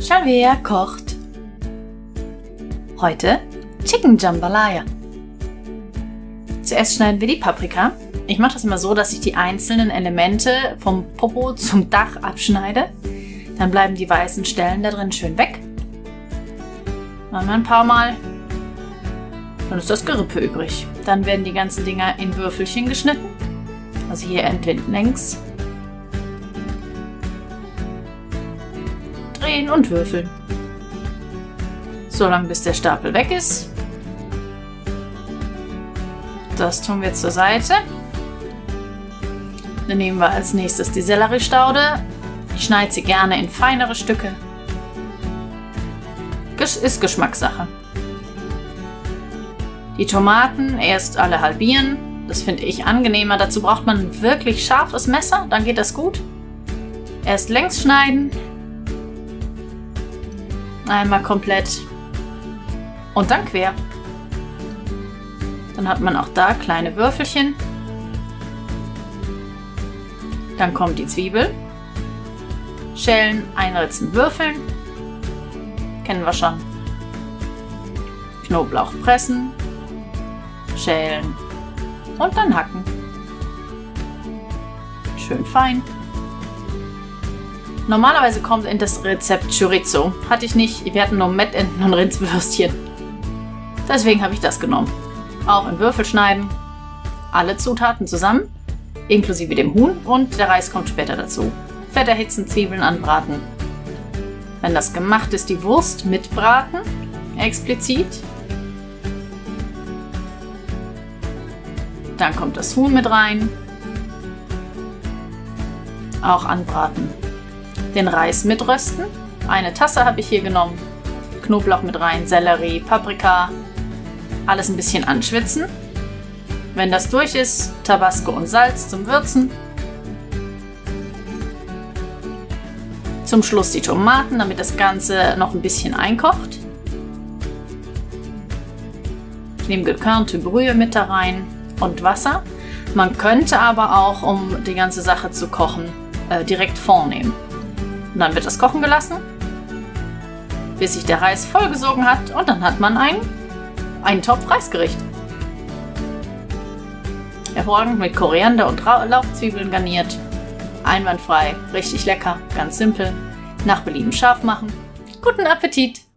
Shalvea kocht. Heute Chicken Jambalaya. Zuerst schneiden wir die Paprika. Ich mache das immer so, dass ich die einzelnen Elemente vom Popo zum Dach abschneide. Dann bleiben die weißen Stellen da drin schön weg. Machen wir ein paar Mal. Dann ist das Gerippe übrig. Dann werden die ganzen Dinger in Würfelchen geschnitten. Also hier längs. Drehen und würfeln. So lange, bis der Stapel weg ist. Das tun wir jetzt zur Seite. Dann nehmen wir als nächstes die Selleriestaude. Ich schneide sie gerne in feinere Stücke. Ist Geschmackssache. Die Tomaten erst alle halbieren. Das finde ich angenehmer. Dazu braucht man ein wirklich scharfes Messer. Dann geht das gut. Erst längs schneiden. Einmal komplett und dann quer. Dann hat man auch da kleine Würfelchen. Dann kommt die Zwiebel. Schälen, einritzen, würfeln. Kennen wir schon. Knoblauch pressen. Schälen. Und dann hacken. Schön fein. Normalerweise kommt in das Rezept Chorizo. Hatte ich nicht. Wir hatten nur Mettenten und Rindswürstchen. Deswegen habe ich das genommen. Auch in Würfel schneiden. Alle Zutaten zusammen. Inklusive dem Huhn. Und der Reis kommt später dazu. Fett erhitzen, Zwiebeln anbraten. Wenn das gemacht ist, die Wurst mitbraten. Explizit. Dann kommt das Huhn mit rein. Auch anbraten. Den Reis mitrösten. Eine Tasse habe ich hier genommen. Knoblauch mit rein, Sellerie, Paprika. Alles ein bisschen anschwitzen. Wenn das durch ist, Tabasco und Salz zum Würzen. Zum Schluss die Tomaten, damit das Ganze noch ein bisschen einkocht. Ich nehme gekörnte Brühe mit da rein und Wasser. Man könnte aber auch, um die ganze Sache zu kochen, direkt Fond nehmen. Und dann wird das kochen gelassen, bis sich der Reis vollgesogen hat. Und dann hat man einen Topf-Reisgericht. Hervorragend mit Koriander und Lauchzwiebeln garniert. Einwandfrei, richtig lecker, ganz simpel. Nach Belieben scharf machen. Guten Appetit!